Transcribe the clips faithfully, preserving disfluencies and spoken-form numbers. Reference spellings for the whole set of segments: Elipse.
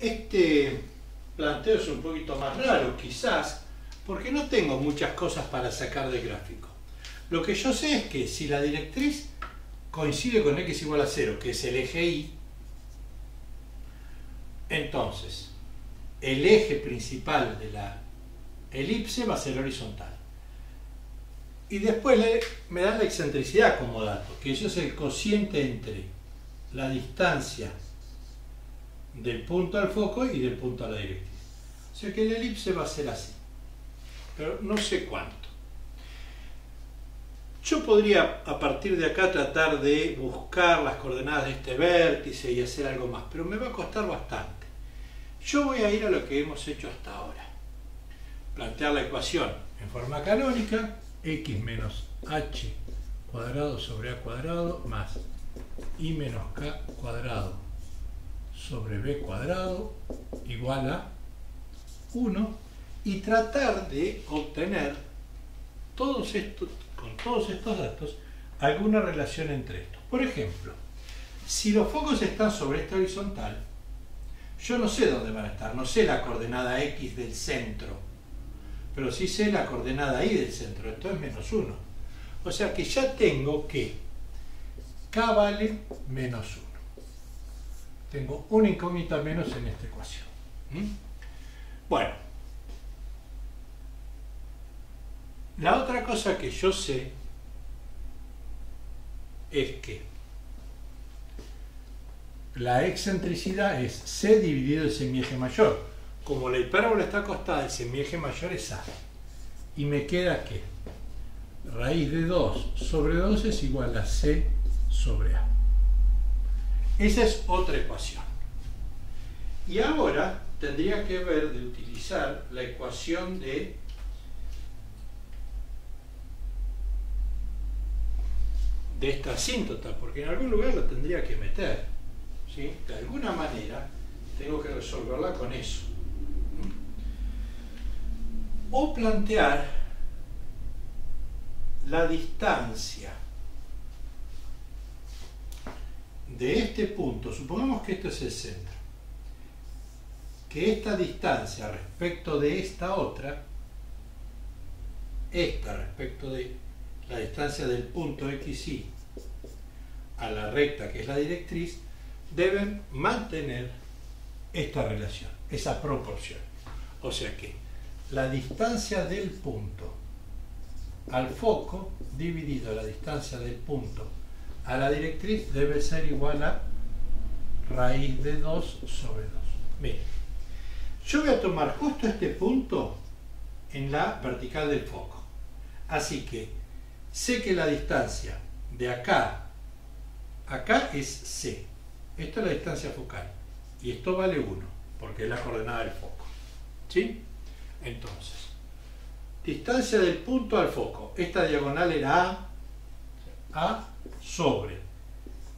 Este planteo es un poquito más raro, quizás, porque no tengo muchas cosas para sacar del gráfico. Lo que yo sé es que si la directriz coincide con x igual a cero, que es el eje Y, entonces el eje principal de la elipse va a ser horizontal. Y después me da la excentricidad como dato, que eso es el cociente entre la distancia del punto al foco y del punto a la directriz. O sea que la elipse va a ser así, pero no sé cuánto. Yo podría a partir de acá tratar de buscar las coordenadas de este vértice y hacer algo más, pero me va a costar bastante. Yo voy a ir a lo que hemos hecho hasta ahora. Plantear la ecuación en forma canónica, x menos h cuadrado sobre a cuadrado más y menos k cuadrado sobre b cuadrado igual a uno, y tratar de obtener todos estos, con todos estos datos, alguna relación entre estos. Por ejemplo, si los focos están sobre esta horizontal, yo no sé dónde van a estar, no sé la coordenada x del centro, pero sí sé la coordenada y del centro, esto es menos uno. O sea que ya tengo que k vale menos uno. Tengo una incógnita menos en esta ecuación. ¿Mm? Bueno, la otra cosa que yo sé es que la excentricidad es c dividido el semieje mayor. Como la hipérbola está acostada, el semieje mayor es A. Y me queda que raíz de dos sobre dos es igual a C sobre A. Esa es otra ecuación. Y ahora tendría que ver de utilizar la ecuación de de esta asíntota, porque en algún lugar la tendría que meter, ¿sí? De alguna manera tengo que resolverla con eso. O plantear la distancia de este punto, supongamos que esto es el centro, que esta distancia respecto de esta otra, esta respecto de la distancia del punto xy a la recta que es la directriz, deben mantener esta relación, esa proporción. O sea que la distancia del punto al foco dividido la distancia del punto a la directriz debe ser igual a raíz de dos sobre dos. Miren, yo voy a tomar justo este punto en la vertical del foco. Así que sé que la distancia de acá a acá es C. Esta es la distancia focal. Y esto vale uno, porque es la coordenada del foco. ¿Sí? Entonces, distancia del punto al foco, esta diagonal era A, A sobre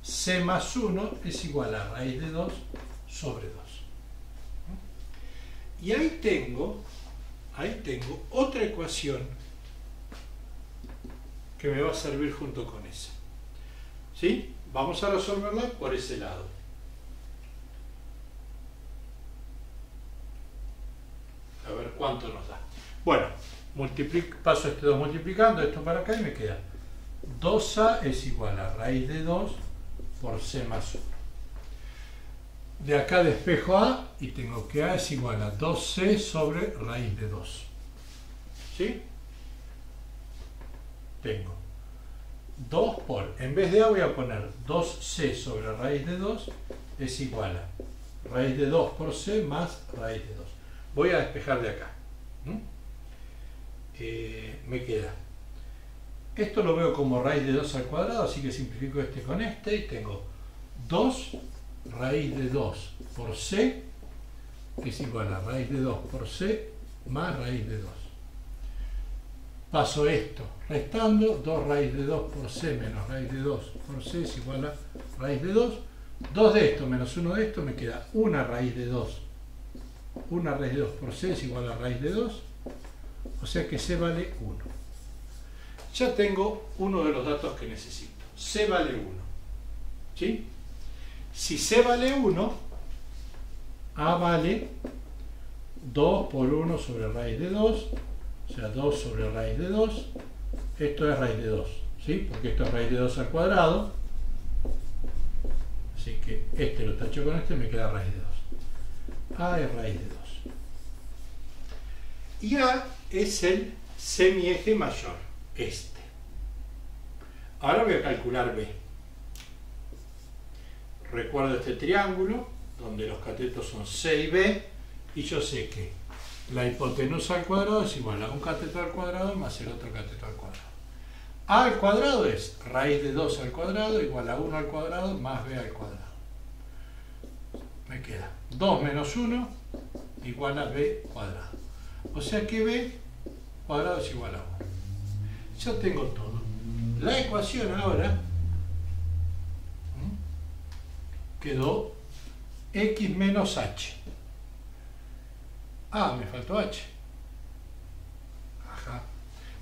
C más uno es igual a raíz de dos sobre dos. Y ahí tengo, ahí tengo otra ecuación que me va a servir junto con esa. ¿Sí? Vamos a resolverla por ese lado. A ver cuánto nos da. Bueno, multiplico, paso este dos multiplicando esto para acá y me queda dos a es igual a raíz de dos por C más uno. De acá despejo A y tengo que A es igual a dos C sobre raíz de dos. ¿Sí? Tengo dos por, en vez de A voy a poner dos C sobre raíz de dos es igual a raíz de dos por C más raíz de dos. Voy a despejar de acá. ¿Mm? Eh, me queda. Esto lo veo como raíz de dos al cuadrado, así que simplifico este con este y tengo dos raíz de dos por C, que es igual a raíz de dos por C más raíz de dos. Paso esto restando, dos raíz de dos por C menos raíz de dos por C es igual a raíz de dos. dos de esto menos uno de esto me queda una raíz de dos. una raíz de dos por C es igual a raíz de dos, o sea que C vale uno. Ya tengo uno de los datos que necesito. C vale uno. ¿Sí? Si C vale uno, A vale dos por uno sobre raíz de dos, o sea, dos sobre raíz de dos. Esto es raíz de dos, ¿sí? Porque esto es raíz de dos al cuadrado. Así que este lo tacho con este, me queda raíz de dos. A es raíz de dos. Y A es el semieje mayor, este. Ahora voy a calcular B. Recuerdo este triángulo, donde los catetos son C y B, y yo sé que la hipotenusa al cuadrado es igual a un cateto al cuadrado más el otro cateto al cuadrado. A al cuadrado es raíz de dos al cuadrado igual a uno al cuadrado más B al cuadrado. Me queda dos menos uno igual a B cuadrado. O sea que B cuadrado es igual a uno. Ya tengo todo. La ecuación ahora quedó X menos H. Ah, me faltó H. Ajá.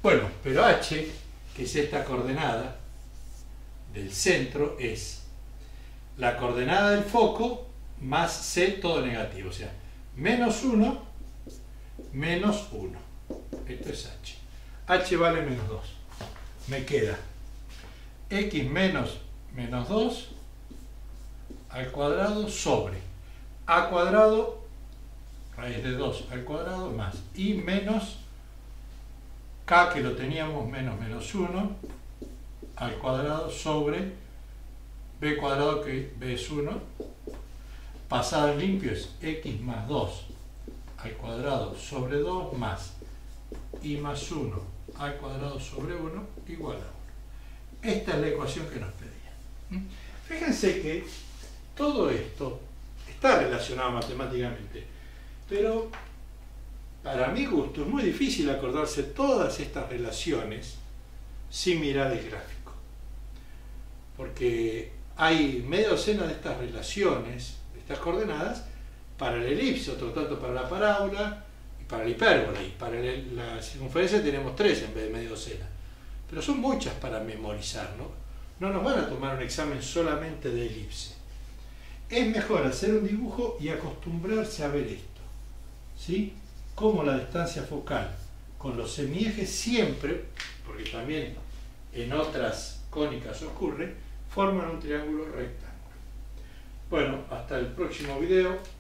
Bueno, pero H, que es esta coordenada del centro, es la coordenada del foco más C todo negativo. O sea, menos uno, menos uno. Esto es H. H vale menos dos. Me queda X menos menos dos al cuadrado sobre A cuadrado raíz de dos al cuadrado más y menos k, que lo teníamos, menos menos uno al cuadrado sobre b cuadrado, que b es uno, pasado en limpio es x más dos al cuadrado sobre dos más y más uno al cuadrado sobre uno igual a uno. Esta es la ecuación que nos pedían. Fíjense que todo esto está relacionado matemáticamente, pero para mi gusto es muy difícil acordarse todas estas relaciones sin mirar el gráfico. Porque hay media docena de estas relaciones, de estas coordenadas, para el elipse, otro tanto para la parábola y para la hipérbola. Y para el, la circunferencia tenemos tres en vez de media docena. Pero son muchas para memorizar, ¿no? No nos van a tomar un examen solamente de elipse. Es mejor hacer un dibujo y acostumbrarse a ver esto. ¿Sí? Como la distancia focal con los semiejes siempre, porque también en otras cónicas ocurre, forman un triángulo rectángulo. Bueno, hasta el próximo video.